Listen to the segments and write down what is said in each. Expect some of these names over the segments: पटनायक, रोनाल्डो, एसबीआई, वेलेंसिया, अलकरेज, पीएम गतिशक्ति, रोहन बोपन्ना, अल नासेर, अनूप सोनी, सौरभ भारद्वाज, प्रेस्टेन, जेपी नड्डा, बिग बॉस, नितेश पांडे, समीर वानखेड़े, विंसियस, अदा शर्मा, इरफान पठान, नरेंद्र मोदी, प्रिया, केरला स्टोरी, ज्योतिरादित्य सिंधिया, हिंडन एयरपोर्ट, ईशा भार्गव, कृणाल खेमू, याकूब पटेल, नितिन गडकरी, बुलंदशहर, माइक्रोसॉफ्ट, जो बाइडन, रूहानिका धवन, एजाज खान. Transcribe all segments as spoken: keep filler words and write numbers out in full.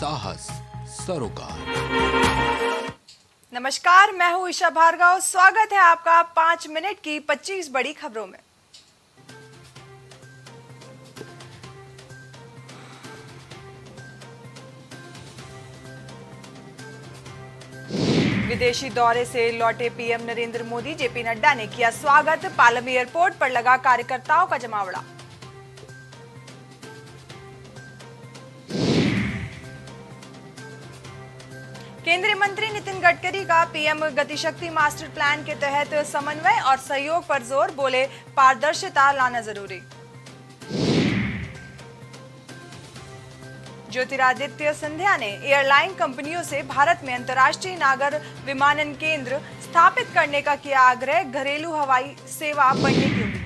साहस सरोकार। नमस्कार, मैं हूँ ईशा भार्गव। स्वागत है आपका पांच मिनट की पच्चीस बड़ी खबरों में। विदेशी दौरे से लौटे पीएम नरेंद्र मोदी, जेपी नड्डा ने किया स्वागत। पालम एयरपोर्ट पर लगा कार्यकर्ताओं का जमावड़ा। केंद्रीय मंत्री नितिन गडकरी का पीएम गतिशक्ति मास्टर प्लान के तहत समन्वय और सहयोग पर जोर, बोले पारदर्शिता लाना जरूरी। ज्योतिरादित्य सिंधिया ने एयरलाइन कंपनियों से भारत में अंतर्राष्ट्रीय नागर विमानन केंद्र स्थापित करने का किया आग्रह, घरेलू हवाई सेवा बढ़ने की उम्मीद।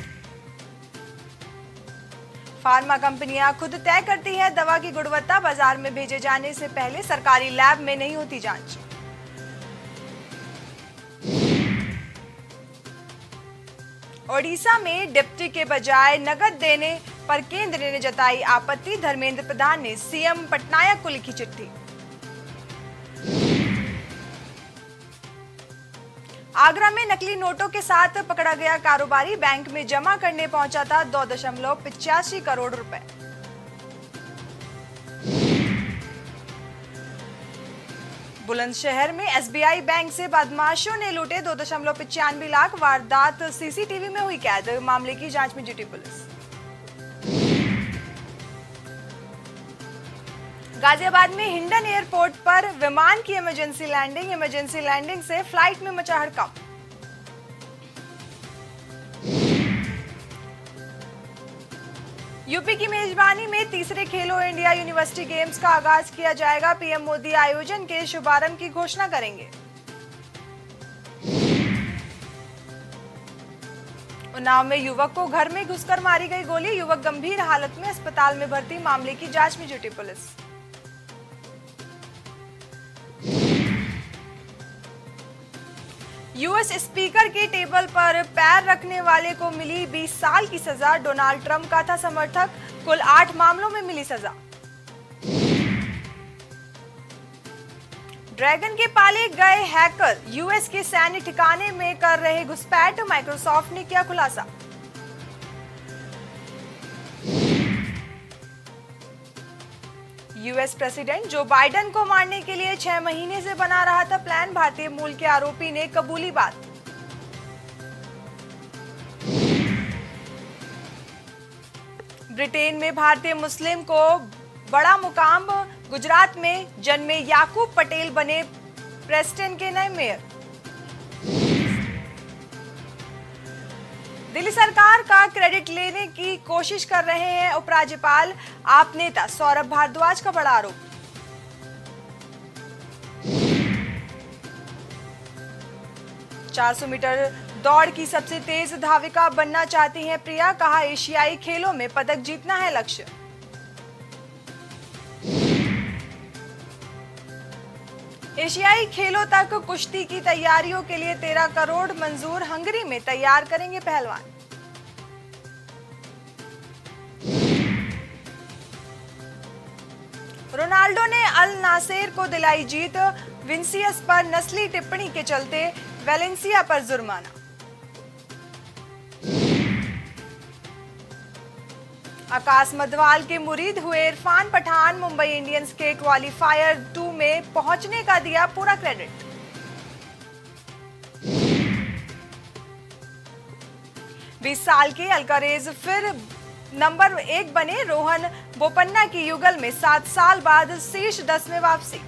फार्मा कंपनियां खुद तय करती है दवा की गुणवत्ता, बाजार में भेजे जाने से पहले सरकारी लैब में नहीं होती जांच। ओडिशा में डिप्टी के बजाय नकद देने पर केंद्र ने जताई आपत्ति, धर्मेंद्र प्रधान ने सीएम पटनायक को लिखी चिट्ठी। आगरा में नकली नोटों के साथ पकड़ा गया कारोबारी, बैंक में जमा करने पहुंचा था दो दशमलव पचासी करोड़ रुपए। बुलंदशहर में एसबीआई बैंक से बदमाशों ने लूटे दो दशमलव पचानवे लाख, वारदात सीसीटीवी में हुई कैद, मामले की जांच में जुटी पुलिस। गाजियाबाद में हिंडन एयरपोर्ट पर विमान की इमरजेंसी लैंडिंग, इमरजेंसी लैंडिंग से फ्लाइट में मचा हड़कंप। यूपी की मेजबानी में तीसरे खेलो इंडिया यूनिवर्सिटी गेम्स का आगाज किया जाएगा, पीएम मोदी आयोजन के शुभारंभ की घोषणा करेंगे। उन्नाव में युवक को घर में घुसकर मारी गई गोली, युवक गंभीर हालत में अस्पताल में भर्ती, मामले की जांच में जुटी पुलिस। यूएस स्पीकर के टेबल पर पैर रखने वाले को मिली बीस साल की सजा, डोनाल्ड ट्रंप का था समर्थक, कुल आठ मामलों में मिली सजा। ड्रैगन के पाले गए हैकर, यूएस के सैन्य ठिकाने में कर रहे घुसपैठ, माइक्रोसॉफ्ट ने किया खुलासा। यूएस प्रेसिडेंट जो बाइडन को मारने के लिए छह महीने से बना रहा था प्लान, भारतीय मूल के आरोपी ने कबूली बात। ब्रिटेन में भारतीय मुस्लिम को बड़ा मुकाम, गुजरात में जन्मे याकूब पटेल बने प्रेस्टेन के नए मेयर। दिल्ली सरकार का क्रेडिट लेने की कोशिश कर रहे हैं उपराज्यपाल, आप नेता सौरभ भारद्वाज का बड़ा आरोप। चार सौ मीटर दौड़ की सबसे तेज धाविका बनना चाहती हैं प्रिया, कहा एशियाई खेलों में पदक जीतना है लक्ष्य। एशियाई खेलों तक कुश्ती की तैयारियों के लिए तेरह करोड़ मंजूर, हंगरी में तैयार करेंगे पहलवान। रोनाल्डो ने अल नासेर को दिलाई जीत, विंसियस पर नस्ली टिप्पणी के चलते वेलेंसिया पर जुर्माना। आकाश मधवाल के मुरीद हुए इरफान पठान, मुंबई इंडियंस के क्वालिफायर टू में पहुंचने का दिया पूरा क्रेडिट। बीस साल के अलकरेज फिर नंबर एक बने, रोहन बोपन्ना की युगल में सात साल बाद शीर्ष दस में वापसी।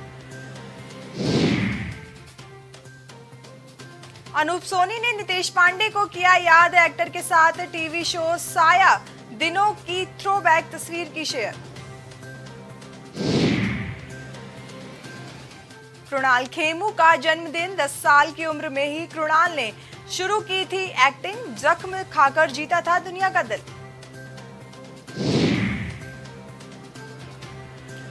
अनूप सोनी ने नितेश पांडे को किया याद, एक्टर के साथ टीवी शो साया दिनों की थ्रोबैक तस्वीर की शेयर। कृणाल खेमू का जन्मदिन, दस साल की उम्र में ही कृणाल ने शुरू की थी एक्टिंग, जख्म खाकर जीता था दुनिया का दिल।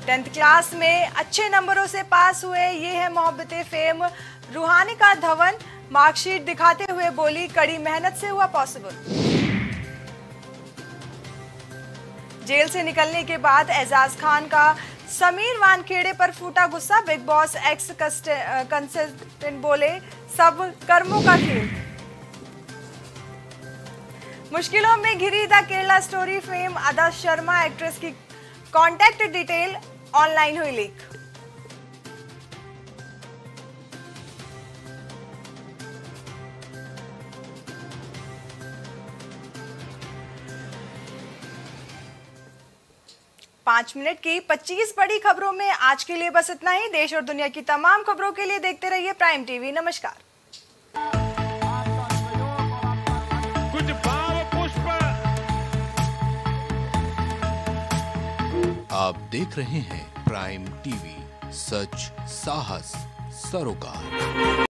टेंथ क्लास में अच्छे नंबरों से पास हुए, ये है मोहब्बते फेम, रूहानिका धवन मार्कशीट दिखाते हुए बोली कड़ी मेहनत से हुआ पॉसिबल। जेल से निकलने के बाद एजाज खान का समीर वानखेड़े पर फूटा गुस्सा, बिग बॉस एक्स कंसल्टेंट बोले सब कर्मों का खेल। मुश्किलों में घिरी द केरला स्टोरी, फेम अदा शर्मा एक्ट्रेस की कॉन्टैक्ट डिटेल ऑनलाइन हुई लीक। पांच मिनट की पच्चीस बड़ी खबरों में आज के लिए बस इतना ही। देश और दुनिया की तमाम खबरों के लिए देखते रहिए प्राइम टीवी। नमस्कार। कुछ भाव पुष्प आप देख रहे हैं प्राइम टीवी, सच साहस सरोकार।